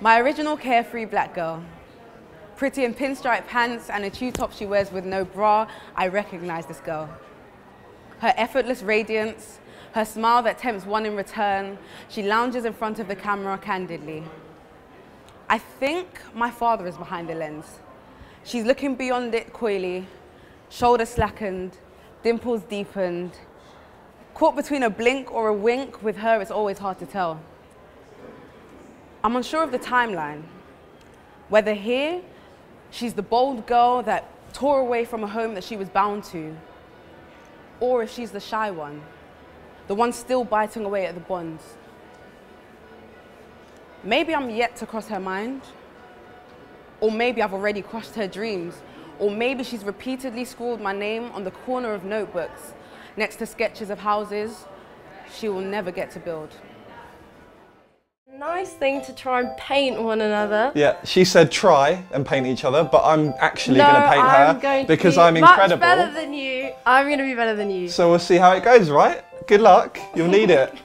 My original carefree black girl. Pretty in pinstripe pants and a tube top she wears with no bra, I recognize this girl. Her effortless radiance, her smile that tempts one in return, she lounges in front of the camera candidly. I think my father is behind the lens. She's looking beyond it coyly, shoulders slackened, dimples deepened. Caught between a blink or a wink, with her it's always hard to tell. I'm unsure of the timeline, whether here, she's the bold girl that tore away from a home that she was bound to, or if she's the shy one, the one still biting away at the bonds. Maybe I'm yet to cross her mind, or maybe I've already crushed her dreams, or maybe she's repeatedly scrawled my name on the corner of notebooks next to sketches of houses she will never get to build. Nice thing to try and paint one another. Yeah, she said try and paint each other, but I'm actually going to paint her because I'm incredible. I'm going to be better than you. So we'll see how it goes, right? Good luck. You'll need it.